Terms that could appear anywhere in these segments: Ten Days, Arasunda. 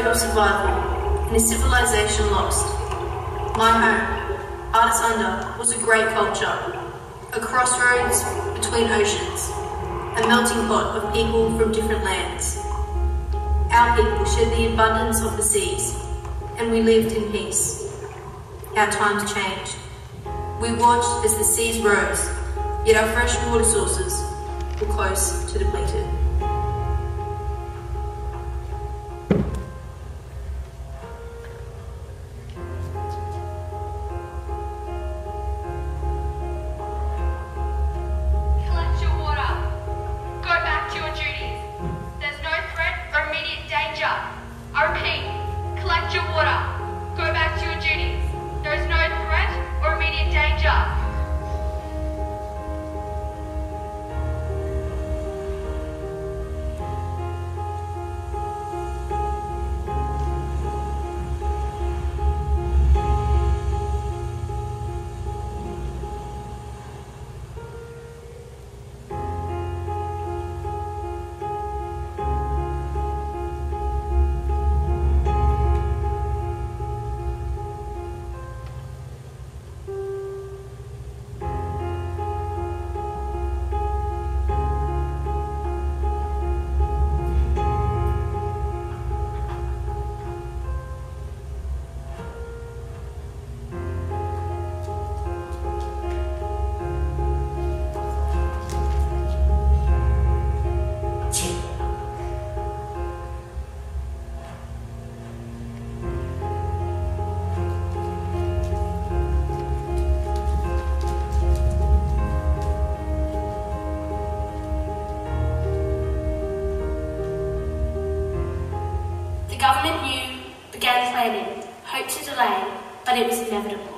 story of survival and a civilization lost. My home, Arasunda, was a great culture, a crossroads between oceans, a melting pot of people from different lands. Our people shared the abundance of the seas, and we lived in peace. Our times changed. We watched as the seas rose, yet our fresh water sources were close to depleted. The government began planning, hoped to delay, but it was inevitable.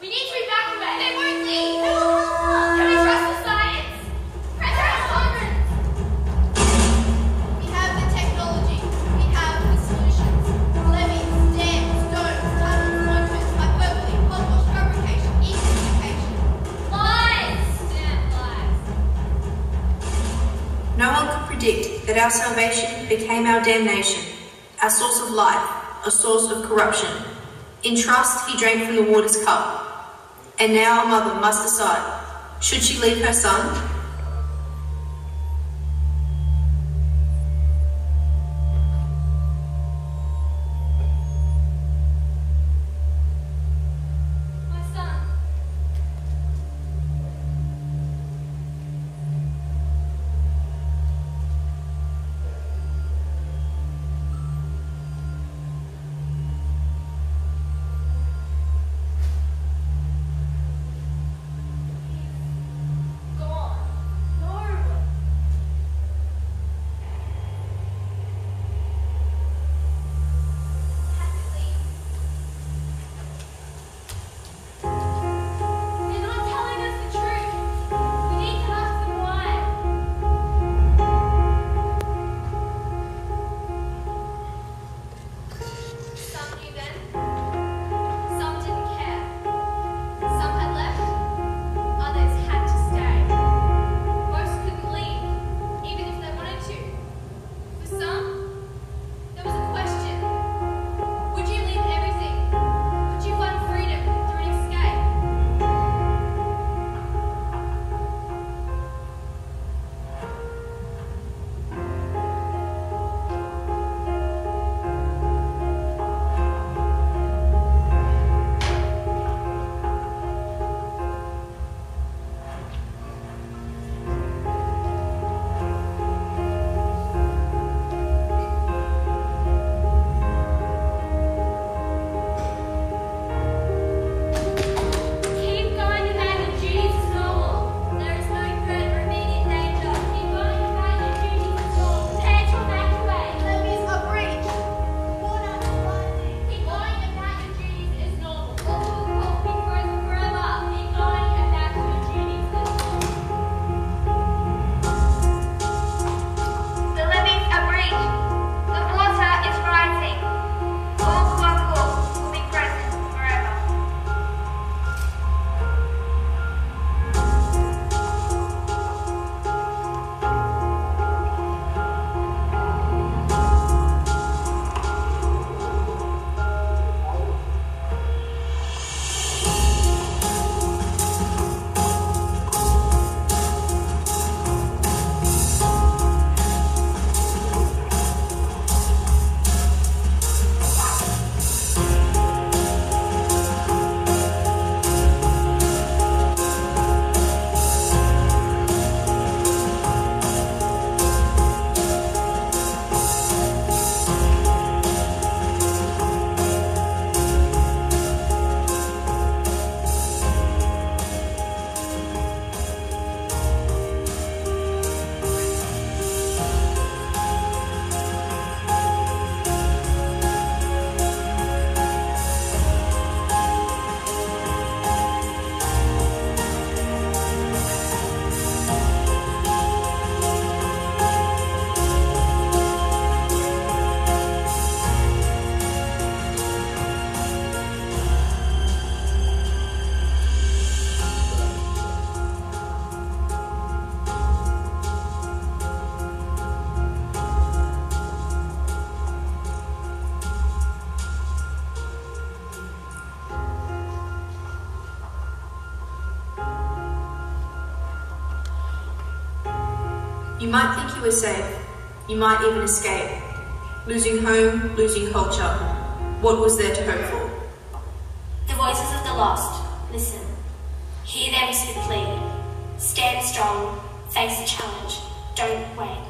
We need to be back away. They won't leave. Can we trust the science? We have the technology. We have the solutions. Levees, dams, stones, tunnels, monuments, hyperbole, hogwash, fabrication, economification. Lies! Damn lies. No one could predict that our salvation became our damnation. Our source of life, a source of corruption. In trust, he drank from the water's cup. And now our mother must decide, should she leave her son? Go on. You might think you were safe. You might even escape. Losing home, losing culture. What was there to hope for? The voices of the lost. Listen. Hear them swiftly. Stand strong. Face the challenge. Don't wait.